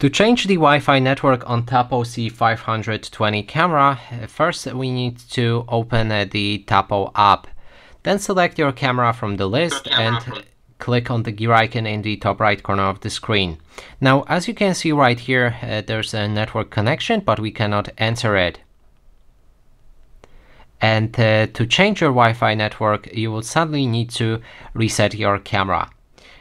To change the Wi-Fi network on Tapo C520 camera, first we need to open the Tapo app. Then select your camera from the list and click on the gear icon in the top right corner of the screen. Now, as you can see right here, there's a network connection, but we cannot enter it. And to change your Wi-Fi network, you will suddenly need to reset your camera.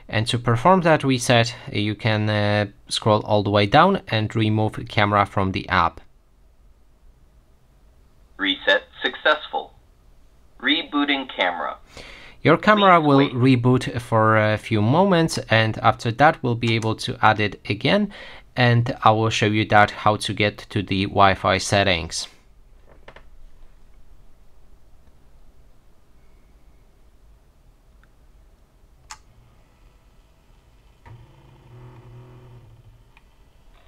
And to perform that reset, you can scroll all the way down and remove camera from the app. Reset successful. Rebooting camera. Your camera will reboot for a few moments, and after that we'll be able to add it again, and I will show you that how to get to the Wi-Fi settings.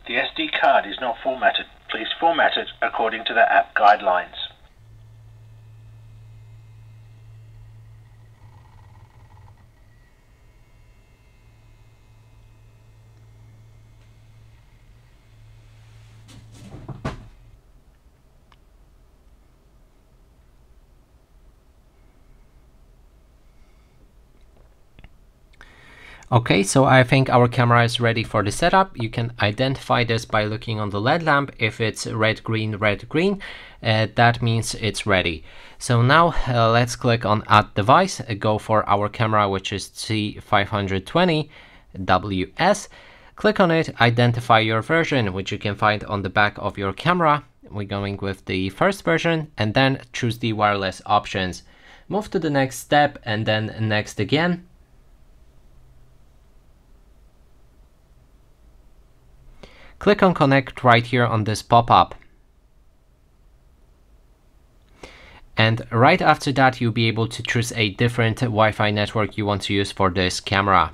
The SD card is not formatted. Please format it according to the app guidelines. Okay, so I think our camera is ready for the setup. You can identify this by looking on the LED lamp. If it's red, green, that means it's ready. So now let's click on Add Device, go for our camera, which is C520WS. Click on it, identify your version, which you can find on the back of your camera. We're going with the first version, and then choose the wireless options. Move to the next step and then next again. Click on Connect right here on this pop-up. And right after that, you'll be able to choose a different Wi-Fi network you want to use for this camera.